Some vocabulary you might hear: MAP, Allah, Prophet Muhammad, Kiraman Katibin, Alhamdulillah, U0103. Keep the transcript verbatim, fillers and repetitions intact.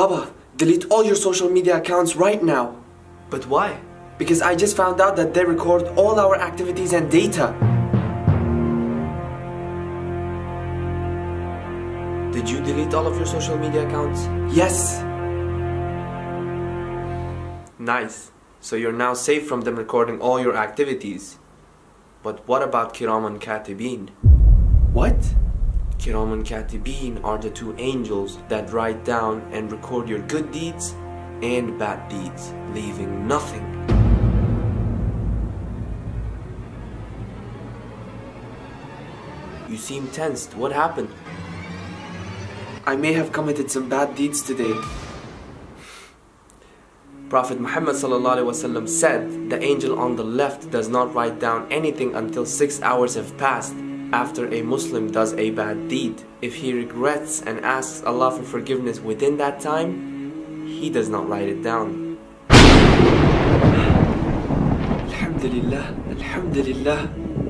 Baba, delete all your social media accounts right now. But why? Because I just found out that they record all our activities and data. Did you delete all of your social media accounts? Yes. Nice. So you're now safe from them recording all your activities. But what about Kiraman Katibin? What? Kiraman Katibin are the two angels that write down and record your good deeds and bad deeds, leaving nothing. You seem tensed. What happened? I may have committed some bad deeds today. Prophet Muhammad ﷺ said, the angel on the left does not write down anything until six hours have passed after a Muslim does a bad deed. If he regrets and asks Allah for forgiveness within that time, he does not write it down. Alhamdulillah, Alhamdulillah.